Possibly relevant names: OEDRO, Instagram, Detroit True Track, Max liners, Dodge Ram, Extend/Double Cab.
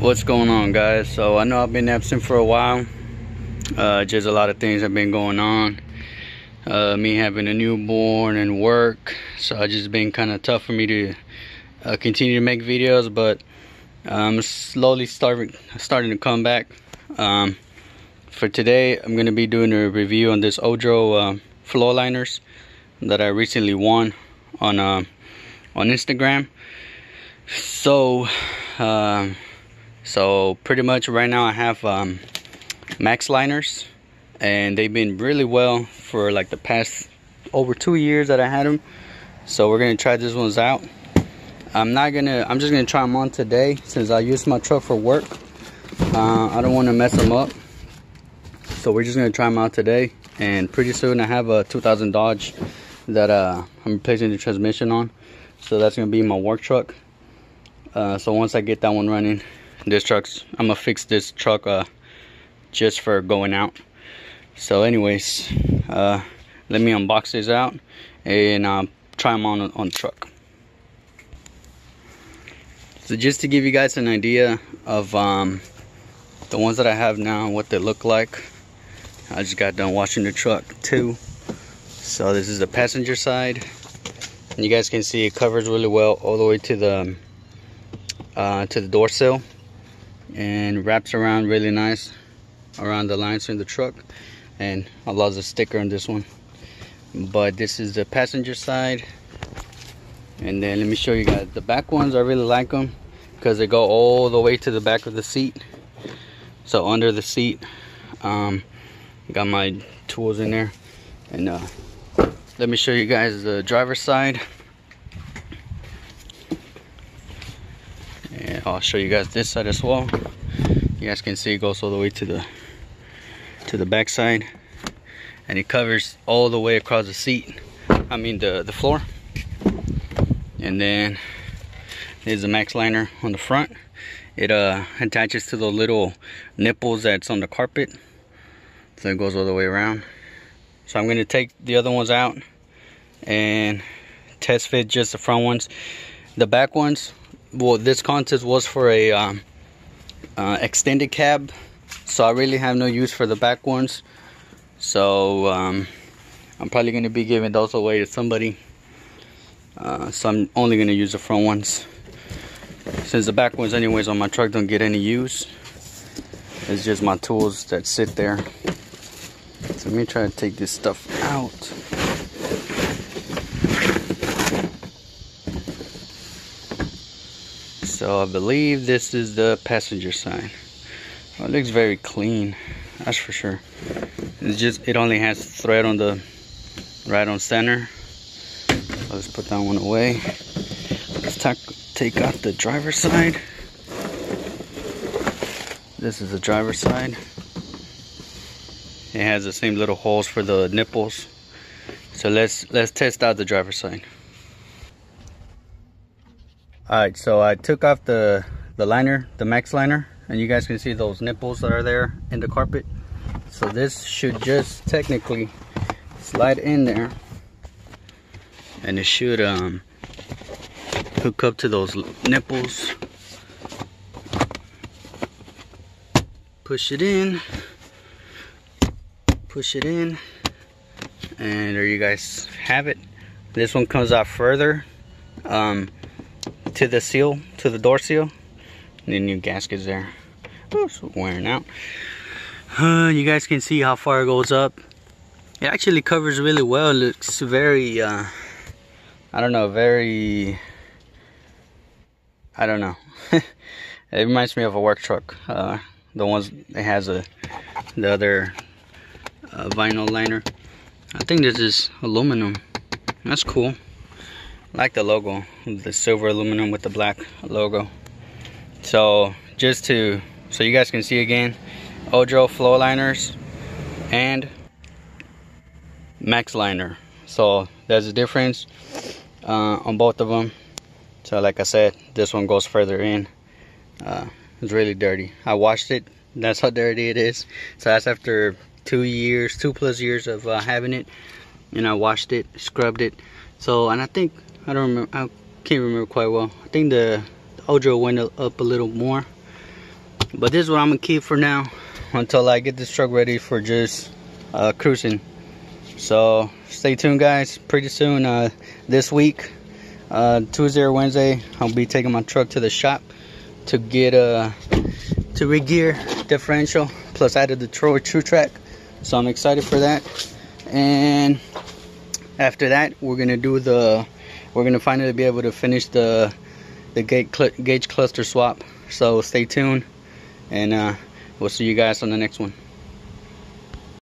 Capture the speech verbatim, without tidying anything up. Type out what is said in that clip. What's going on, guys? So I know I've been absent for a while, uh just a lot of things have been going on, uh me having a newborn and work, so I just been kind of tough for me to uh, continue to make videos, but I'm slowly starting starting to come back. Um for today, I'm going to be doing a review on this OEDRO uh, floor liners that I recently won on uh, on Instagram. So uh, so pretty much right now I have um, Max liners, and they've been really well for like the past over two years that I had them. So we're gonna try these ones out. I'm not gonna I'm just gonna try them on today since I used my truck for work. uh, I don't want to mess them up, so we're just gonna try them out today, and pretty soon I have a two thousand Dodge that uh, I'm replacing the transmission on, so that's gonna be my work truck. Uh, so once I get that one running, this truck's I'm gonna fix this truck uh, just for going out. So anyways, uh, let me unbox this out and uh, try them on on the truck. So just to give you guys an idea of um, the ones that I have now, what they look like. I just got done washing the truck too. So this is the passenger side, and you guys can see it covers really well all the way to the uh, to the door sill, and wraps around really nice around the lines in the truck, and I lost a sticker on this one. But this is the passenger side, and then let me show you guys the back ones. I really like them because they go all the way to the back of the seat, so under the seat. um, Got my tools in there, and uh, let me show you guys the driver's side, and I'll show you guys this side as well. You guys can see it goes all the way to the to the back side, and it covers all the way across the seat, I mean the, the floor. And then there's the Max liner on the front. It uh, attaches to the little nipples that's on the carpet, so it goes all the way around. So I'm going to take the other ones out and test fit just the front ones. The back ones, well, this contest was for a um, uh, extended cab, so I really have no use for the back ones. So um, I'm probably going to be giving those away to somebody. Uh, so I'm only going to use the front ones, since the back ones anyways on my truck don't get any use. It's just my tools that sit there. So let me try to take this stuff out. So I believe this is the passenger side. Well, it looks very clean, that's for sure. It's just it only has thread on the right on center. So let's put that one away. Let's ta take out the driver's side. This is the driver's side. It has the same little holes for the nipples. So let's let's test out the driver's side. Alright, so I took off the, the liner, the Max liner, and you guys can see those nipples that are there in the carpet. So this should just technically slide in there, and it should um, hook up to those nipples. Push it in. Push it in, and there you guys have it. This one comes out further um, to the seal, to the door seal, and the new gasket's there. Oh, it's wearing out. Uh, you guys can see how far it goes up. It actually covers really well. It looks very, uh, I don't know, very, I don't know. It reminds me of a work truck. Uh, the ones that has a the other. Uh, vinyl liner. I think this is aluminum. That's cool. I like the logo, the silver aluminum with the black logo. So just to so you guys can see again, OEDRO floor liners and Max liner. So there's a difference uh, on both of them. So like I said, this one goes further in. Uh, it's really dirty. I washed it. That's how dirty it is. So that's after two years two plus years of uh, having it, and I washed it, scrubbed it. So, and I think I don't remember I can't remember quite well. I think the, the OEDRO went up a little more, But this is what I'm gonna keep for now until I get this truck ready for just uh, cruising. So stay tuned, guys. Pretty soon, uh, this week, uh, Tuesday or Wednesday, I'll be taking my truck to the shop to get a uh, to re-gear differential. Plus, I had a Detroit True Track, so I'm excited for that. And after that, we're gonna do the we're gonna finally be able to finish the the gauge, cl gauge cluster swap. So stay tuned, and uh, we'll see you guys on the next one.